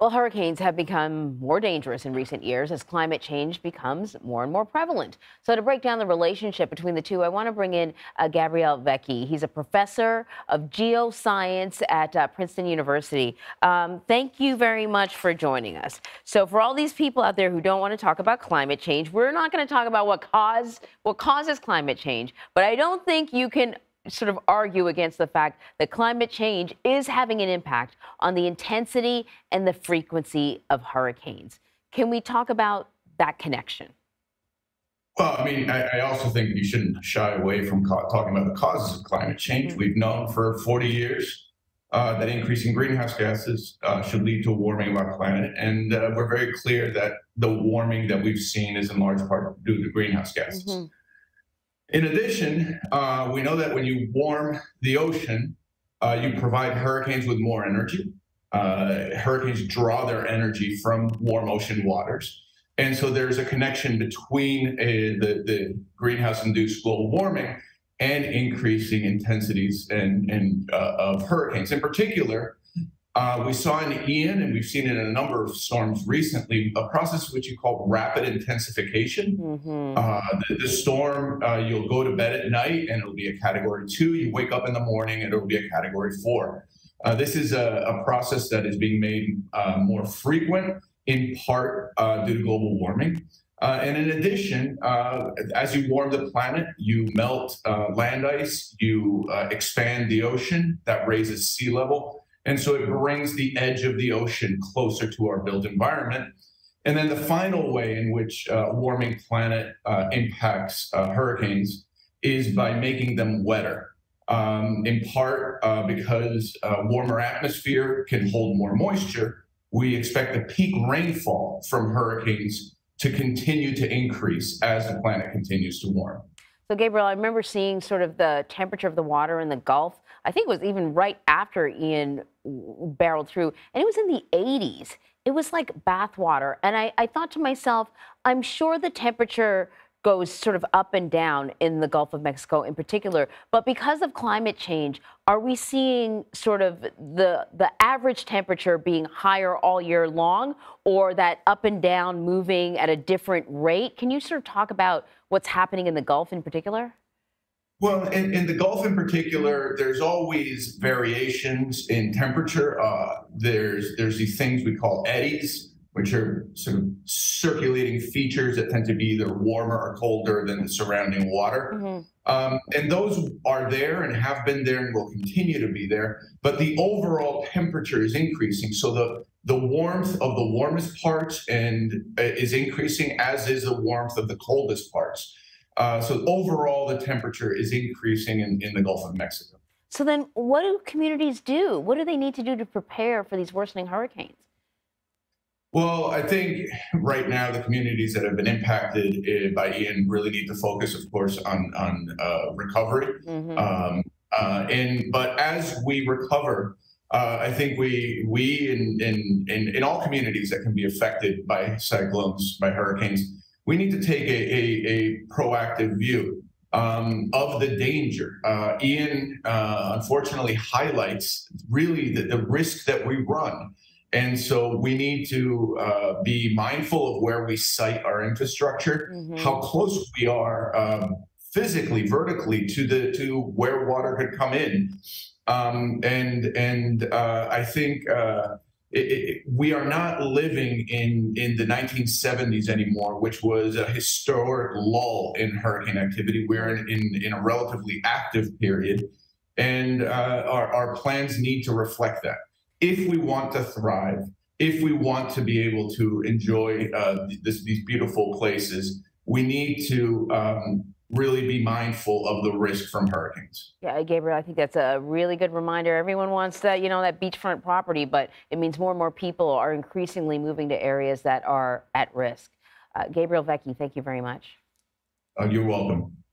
Well, hurricanes have become more dangerous in recent years as climate change becomes more and more prevalent. So to break down the relationship between the two, I want to bring in Gabriel Vecchi. He's a professor of geoscience at Princeton University. Thank you very much for joining us. So for all these people out there who don't want to talk about climate change, we're not going to talk about what causes climate change, but I don't think you can sort of argue against the fact that climate change is having an impact on the intensity and the frequency of hurricanes. Can we talk about that connection? Well, I mean, I also think you shouldn't shy away from talking about the causes of climate change. Mm-hmm. We've known for 40 years that increasing greenhouse gases should lead to a warming of our planet. And we're very clear that the warming that we've seen is in large part due to greenhouse gases. Mm-hmm. In addition, we know that when you warm the ocean, you provide hurricanes with more energy. Hurricanes draw their energy from warm ocean waters. And so there's a connection between the greenhouse-induced global warming and increasing intensities of hurricanes. In particular, we saw in Ian, and we've seen it in a number of storms recently, a process which you call rapid intensification. Mm-hmm. The storm, you'll go to bed at night and it'll be a Category 2. You wake up in the morning and it'll be a Category 4. This is a process that is being made more frequent, in part due to global warming. And in addition, as you warm the planet, you melt land ice, you expand the ocean, that raises sea level. And so it brings the edge of the ocean closer to our built environment. And then the final way in which a warming planet impacts hurricanes is by making them wetter, in part because a warmer atmosphere can hold more moisture. We expect the peak rainfall from hurricanes to continue to increase as the planet continues to warm. So, Gabriel, I remember seeing sort of the temperature of the water in the Gulf. I think it was even right after Ian barreled through, and it was in the 80s. It was like bathwater. And I thought to myself, I'm sure the temperature goes sort of up and down in the Gulf of Mexico in particular, but because of climate change, are we seeing sort of the average temperature being higher all year long, or that up and down moving at a different rate? Can you sort of talk about what's happening in the Gulf in particular? Well, in the Gulf in particular, there's always variations in temperature. There's these things we call eddies, which are sort of circulating features that tend to be either warmer or colder than the surrounding water. Mm-hmm. And those are there and have been there and will continue to be there. But the overall temperature is increasing. So the warmth of the warmest parts is increasing, as is the warmth of the coldest parts. So overall, the temperature is increasing in the Gulf of Mexico. So then what do communities do? What do they need to do to prepare for these worsening hurricanes? Well, I think right now the communities that have been impacted by Ian really need to focus, of course, on recovery. Mm-hmm. But as we recover, I think we in all communities that can be affected by cyclones, by hurricanes, we need to take a proactive view of the danger. Ian, unfortunately, highlights really the risk that we run. And so we need to be mindful of where we site our infrastructure, mm-hmm. how close we are physically, vertically to where water could come in. I think we are not living in the 1970s anymore, which was a historic lull in hurricane activity. We're in a relatively active period, and our plans need to reflect that. If we want to thrive, if we want to be able to enjoy these beautiful places, we need to really be mindful of the risk from hurricanes. Yeah, Gabriel, I think that's a really good reminder. Everyone wants that, you know, that beachfront property, but it means more and more people are increasingly moving to areas that are at risk. Gabriel Vecchi, thank you very much. You're welcome.